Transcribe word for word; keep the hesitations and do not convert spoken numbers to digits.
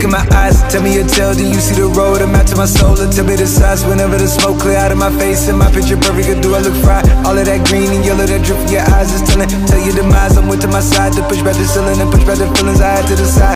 look in my eyes, tell me your tale, do you see the road? I'm out to my soul, and tell me the size. Whenever the smoke clear out of my face and my picture perfect, or do I look fried? All of that green and yellow that drip from your eyes is telling, tell your demise. I'm with to my side to push back the ceiling and push back the feelings I had to decide.